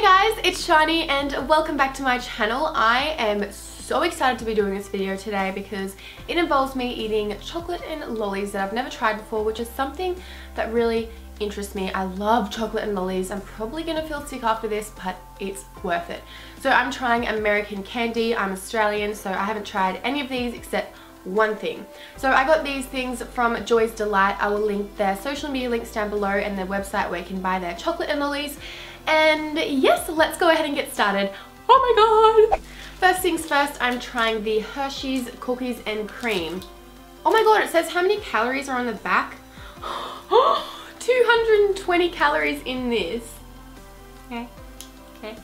Hey guys, it's Shani and welcome back to my channel. I am so excited to be doing this video today because it involves me eating chocolate and lollies that I've never tried before, which is something that really interests me. I love chocolate and lollies. I'm probably gonna feel sick after this, but it's worth it. So I'm trying American candy. I'm Australian, so I haven't tried any of these except one thing. So I got these things from Joy's Delight. I will link their social media links down below and their website where you can buy their chocolate and lollies. And yes, let's go ahead and get started. Oh my god! First things first, I'm trying the Hershey's cookies and cream. Oh my god, it says how many calories are on the back. 220 calories in this. Okay. Okay.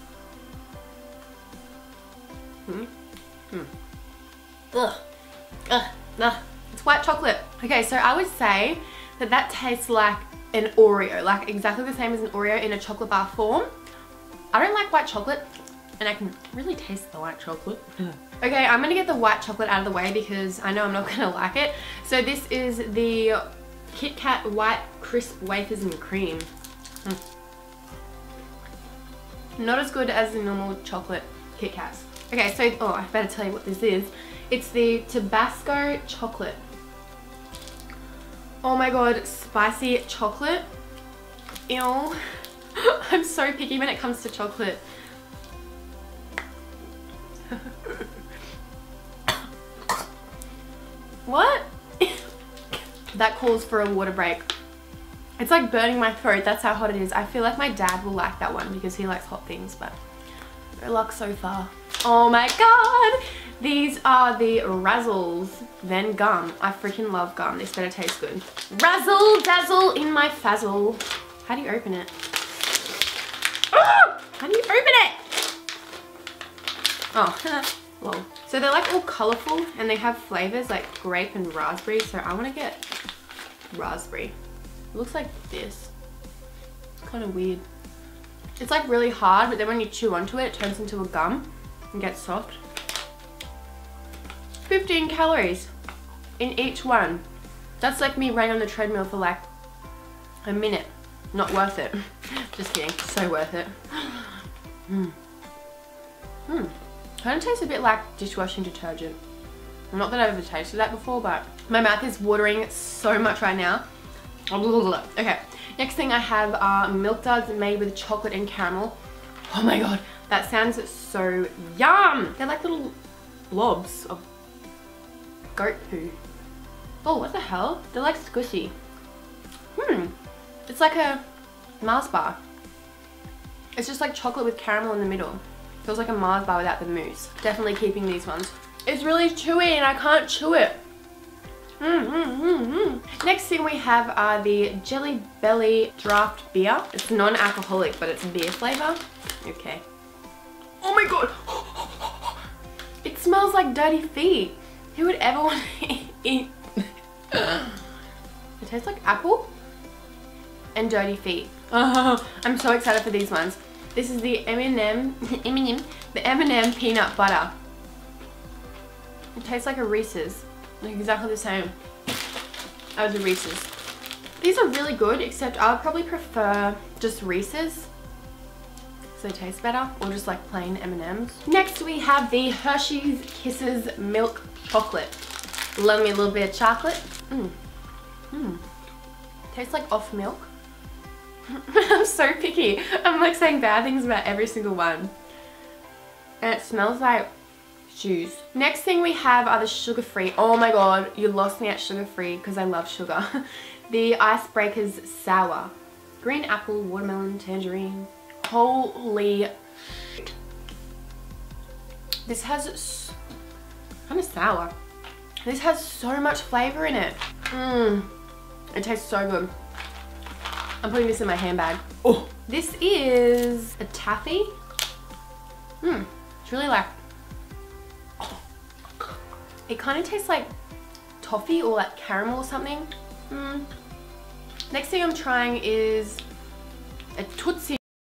Ugh. It's white chocolate. Okay, so I would say that that tastes like an Oreo, like exactly the same as an Oreo in a chocolate bar form. I don't like white chocolate, and I can really taste the white chocolate. Okay, I'm gonna get the white chocolate out of the way because I know I'm not gonna like it. So this is the KitKat White Crisp Wafers and Cream. Not as good as the normal chocolate KitKats. Okay, so, oh, I better tell you what this is. It's the Tabasco chocolate. Oh my god, spicy chocolate. Ew. I'm so picky when it comes to chocolate. What? That calls for a water break. It's like burning my throat. That's how hot it is. I feel like my dad will like that one because he likes hot things, but no luck so far. Oh my god! These are the Razzles, then gum. I freaking love gum. This better taste good. Razzle dazzle in my fazzle. How do you open it? Oh, how do you open it? Oh, lol. So they're like all colorful and they have flavors like grape and raspberry. So I want to get raspberry. It looks like this. It's kind of weird. It's like really hard, but then when you chew onto it, it turns into a gum and gets soft. 15 calories in each one. That's like me running on the treadmill for like a minute. Not worth it. Just kidding. So worth it. Kind of tastes a bit like dishwashing detergent. Not that I've ever tasted that before, but my mouth is watering so much right now. Okay. Next thing I have are Milk Duds made with chocolate and caramel. Oh my god, that sounds so yum. They're like little blobs of goat poo. Oh, what the hell? They're like squishy. It's like a Mars bar. It's just like chocolate with caramel in the middle. Feels like a Mars bar without the mousse. Definitely keeping these ones. It's really chewy and I can't chew it. Next thing we have are the Jelly Belly draft beer. It's non-alcoholic, but it's beer flavor. Okay. Oh my god! It smells like dirty feet. Who would ever want to eat? It tastes like apple and dirty feet. Oh, I'm so excited for these ones. This is the M&M peanut butter. It tastes like a Reese's. Like exactly the same as a Reese's. These are really good, except I would probably prefer just Reese's. They taste better, or just like plain M&Ms. Next we have the Hershey's Kisses Milk Chocolate. Love me a little bit of chocolate. Tastes like off milk. I'm so picky. I'm like saying bad things about every single one. And it smells like shoes. Next thing we have are the sugar-free. Oh my god, you lost me at sugar-free because I love sugar. The Ice Breakers Sour. Green apple, watermelon, tangerine. Holy, this has kind of sour. This has so much flavor in it. It tastes so good. I'm putting this in my handbag. Oh, this is a taffy. It's really like, it kind of tastes like toffee or like caramel or something. Next thing I'm trying is a Tootsie.